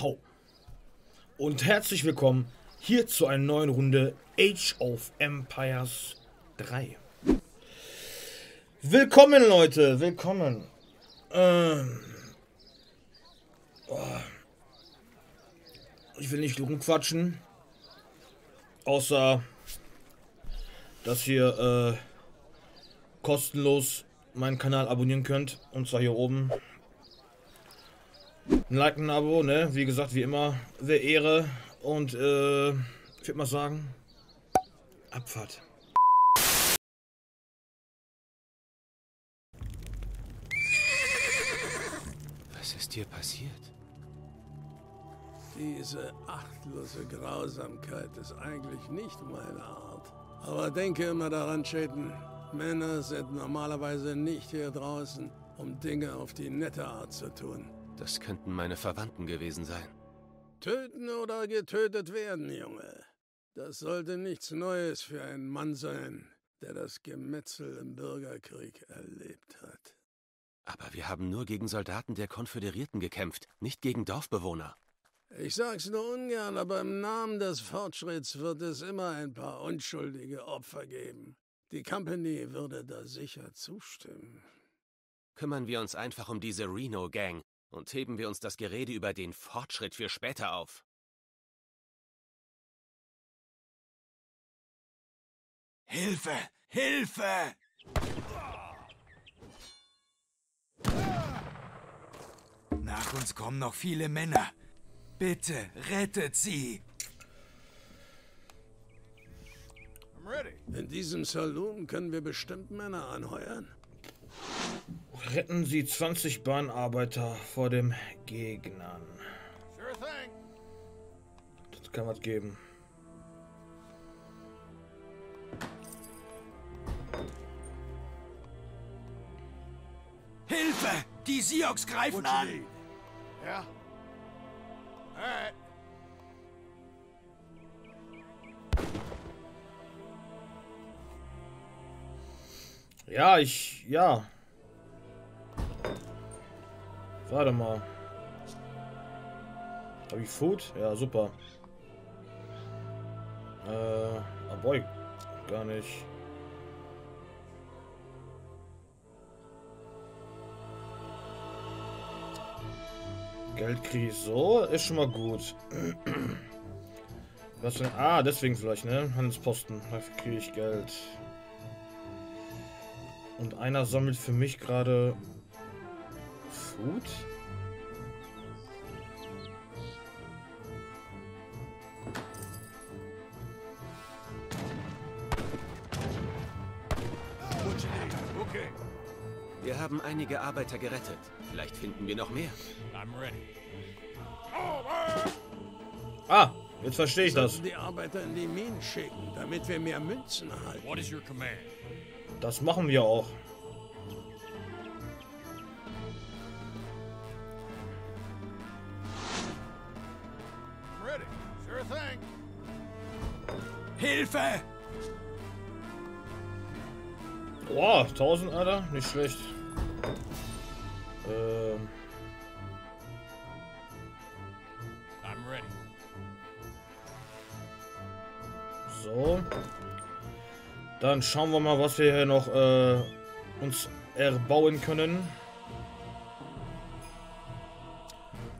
Hau. Und herzlich willkommen hier zu einer neuen Runde Age of Empires 3. Willkommen, Leute, willkommen. Ich will nicht rumquatschen. Außer, dass ihr kostenlos meinen Kanal abonnieren könnt. Und zwar hier oben. Ein Like, ein Abo, ne? Wie gesagt, wie immer, wäre Ehre. Und ich würde mal sagen, Abfahrt. Was ist dir passiert? Diese achtlose Grausamkeit ist eigentlich nicht meine Art. Aber denke immer daran, Chayton. Männer sind normalerweise nicht hier draußen, um Dinge auf die nette Art zu tun. Das könnten meine Verwandten gewesen sein. Töten oder getötet werden, Junge. Das sollte nichts Neues für einen Mann sein, der das Gemetzel im Bürgerkrieg erlebt hat. Aber wir haben nur gegen Soldaten der Konföderierten gekämpft, nicht gegen Dorfbewohner. Ich sag's nur ungern, aber im Namen des Fortschritts wird es immer ein paar unschuldige Opfer geben. Die Company würde da sicher zustimmen. Kümmern wir uns einfach um diese Reno-Gang und heben wir uns das Gerede über den Fortschritt für später auf. Hilfe! Hilfe! Nach uns kommen noch viele Männer. Bitte rettet sie! In diesem Saloon können wir bestimmt Männer anheuern. Retten Sie 20 Bahnarbeiter vor dem Gegnern. Das kann was geben. Hilfe! Die Sioux greifen an! Ja. Alright. Ja. Warte mal. Habe ich Food? Ja, super. Oh boy. Gar nicht. Geld kriege ich so. Ist schon mal gut. Was denn? Ah, deswegen vielleicht, ne? Handelsposten. Dafür kriege ich Geld. Und einer sammelt für mich gerade Food. Okay. Wir haben einige Arbeiter gerettet. Vielleicht finden wir noch mehr. I'm ready. Ah, jetzt verstehe ich das. Die Arbeiter in die Minen schicken, damit wir mehr Münzen erhalten. What is your command? Das machen wir auch. Hilfe! Boah, 1000, Alter, nicht schlecht. I'm ready. So. Dann schauen wir mal, was wir hier noch uns erbauen können.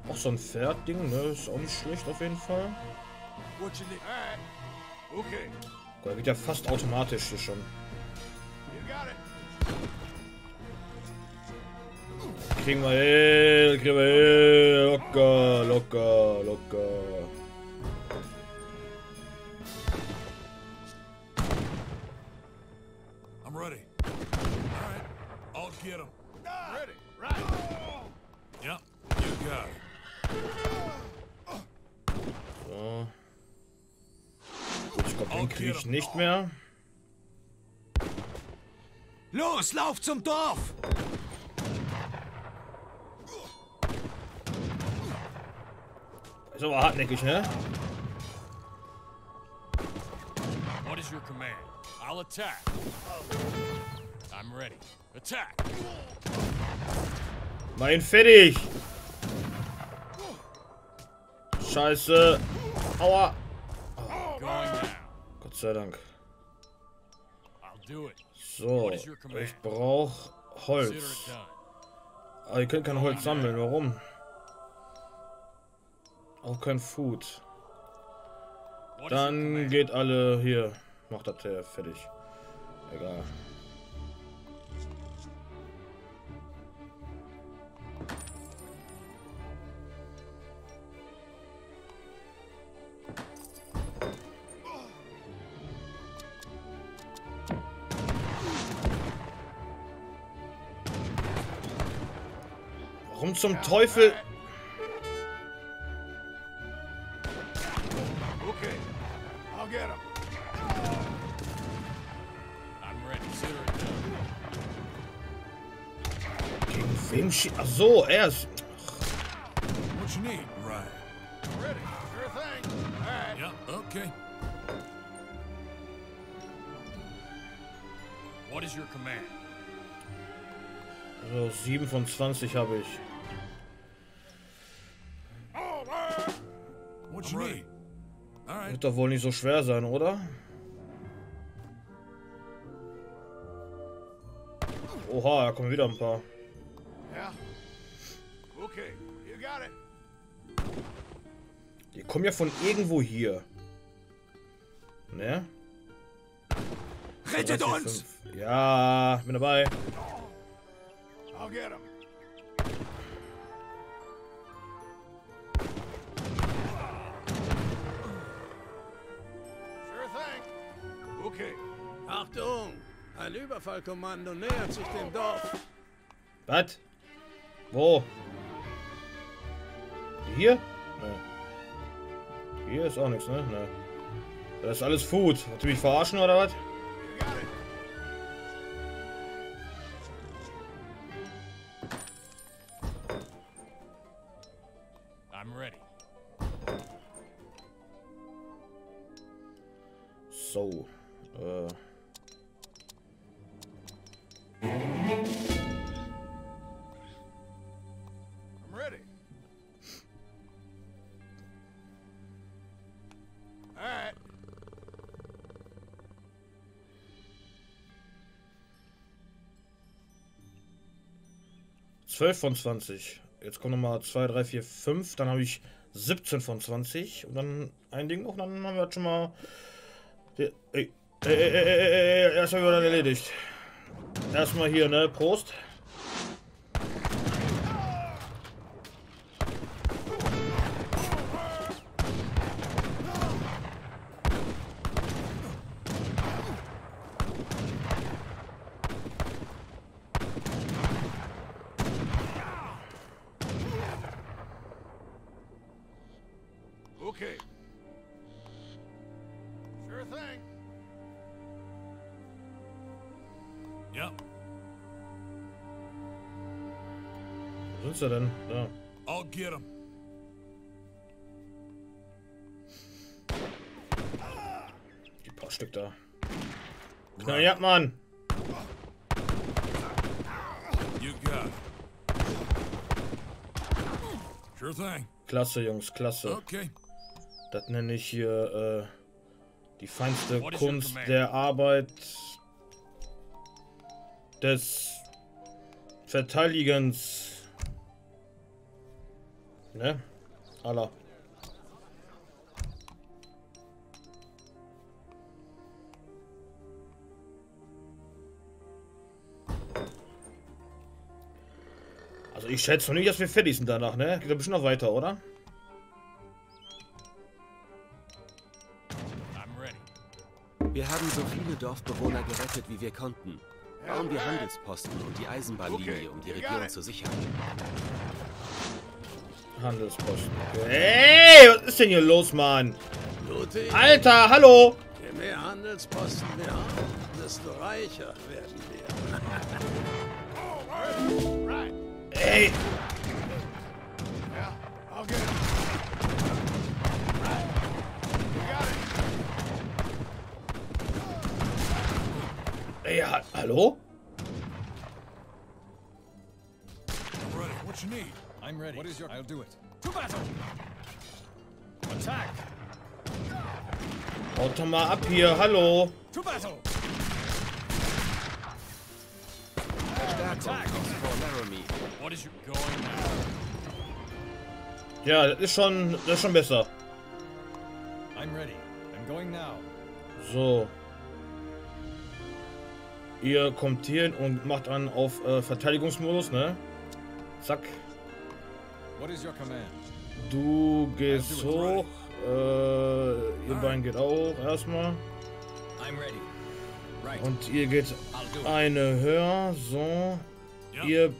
Auch so ein Pferdding, ne? Ist auch nicht schlecht auf jeden Fall. Okay. Da geht ja fast automatisch hier schon. Kriegen wir hin, kriegen wir hin. Locker, locker, locker. I'm ready. All right. I'll get him. Ready. Right. Yeah. You got it. So. Gut, ich glaube, den kriege ich nicht mehr. Los, lauf zum Dorf! Ist aber hartnäckig, ne? What is your command? I'll attack. I'm ready. Attack. Mein fertig. Scheiße. Aua. Oh. Gott sei Dank. So, ich brauche Holz. Aber ihr könnt kein Holz sammeln. Warum? Auch kein Food. Dann geht alle hier. Macht das ja fertig. Egal. Warum zum Teufel? Wem schießt? Ach so, er ist. So, 7 von 20 habe ich. Wird doch wohl nicht so schwer sein, oder? Oha, da kommen wieder ein paar. Die kommen ja von irgendwo hier. Ne? Rettet uns! Ja, ich bin dabei. Achtung! Ein Überfallkommando nähert sich dem Dorf. Was? Wo? Hier? Nee. Hier ist auch nichts, ne? Nee. Das ist alles Food. Wollt ihr mich verarschen oder was? So. Von 20. Jetzt kommen nochmal 2, 3, 4, 5. Dann habe ich 17 von 20. Und dann ein Ding noch. Dann haben wir jetzt schon mal. Erstmal wieder erledigt. Erstmal hier, ne? Prost. Wo ist er denn? Da. I'll get him. Die paar Stück da. Na ja, Mann. You got. Sure thing. Klasse, Jungs, klasse. Okay. Das nenne ich hier die feinste Kunst der Arbeit des Verteidigens. Ne? Allah. Also ich schätze noch nicht, dass wir fertig sind danach, ne? Geht ein bisschen noch weiter, oder? Wir haben so viele Dorfbewohner gerettet, wie wir konnten. Bauen wir Handelsposten und die Eisenbahnlinie, um die Region zu sichern. Handelsposten. Hey, was ist denn hier los, Mann? Alter, hallo! Je mehr Handelsposten wir haben, desto reicher werden wir. Ey! Ey, hallo? I'm ready. What is your... I'll do it. To battle! Haut doch mal ab hier, hallo. Ja, das ist schon besser. So. Ihr kommt hier und macht an auf Verteidigungsmodus, ne? Zack. Du gehst hoch. Ihr beiden geht auch erstmal. Und ihr geht eine höher. So. Ihr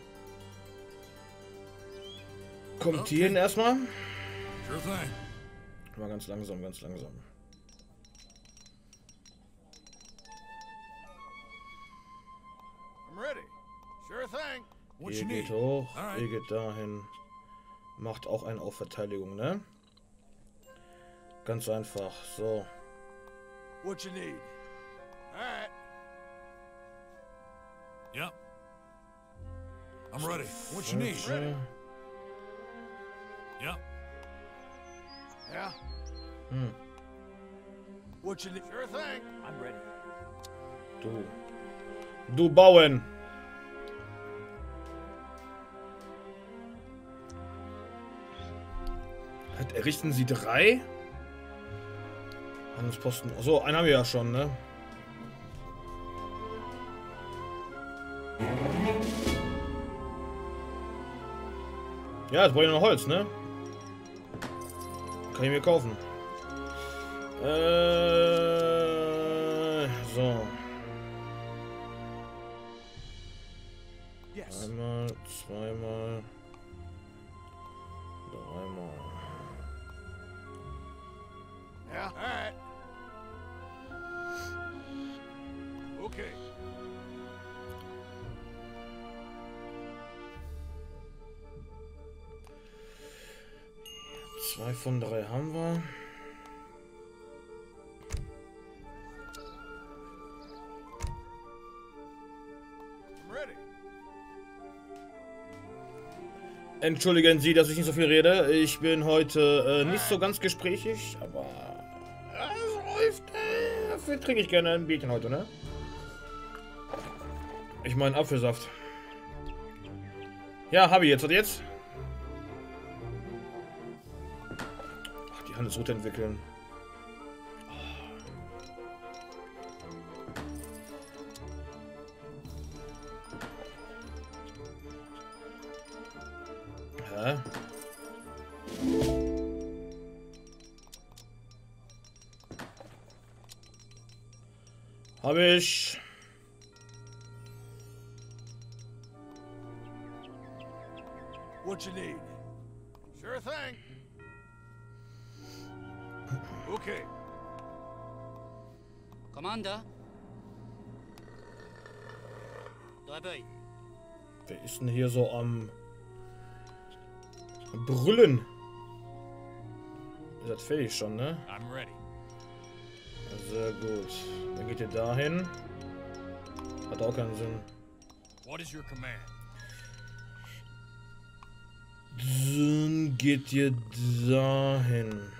kommt hier hin erstmal. Mal ganz langsam, ganz langsam. Ihr geht hoch, ihr geht dahin. Macht auch einen auf Verteidigung, ne? Ganz einfach, so. Ja. I'm ready. What you need? Ja. Ja. What you need? Sure thing. I'm ready. Du bauen. Errichten Sie 3? Handelsposten. Achso, einen haben wir ja schon, ne? Ja, jetzt brauche ich noch Holz, ne? Kann ich mir kaufen. So. Einmal, zweimal, dreimal. Ja. Okay. Zwei von 3 haben wir. Entschuldigen Sie, dass ich nicht so viel rede. Ich bin heute nicht so ganz gesprächig, aber läuft. Dafür trinke ich gerne ein Bierchen heute, ne? Ich meine Apfelsaft. Ja, habe ich jetzt. Und jetzt? Ach, die Handelsroute entwickeln. Habe ich. What you need? Sure thing. Okay. Commander. Wer ist denn hier so am Brüllen? Ist das fertig schon, ne? I'm ready. Sehr gut. Dann geht ihr dahin. Hat auch keinen Sinn. What is your command? Dann geht ihr dahin.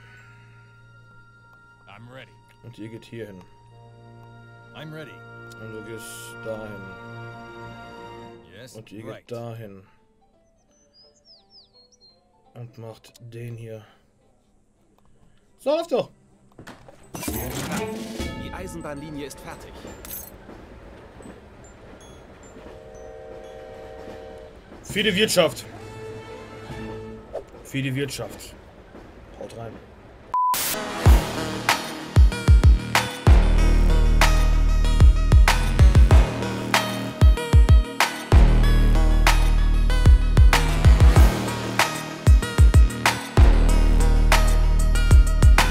I'm ready. Und ihr geht hier hin. I'm ready. Und du gehst dahin. Yes, und ihr geht dahin. Und macht den hier. So, lauf doch! Die Eisenbahnlinie ist fertig. Für die Wirtschaft. Haut rein.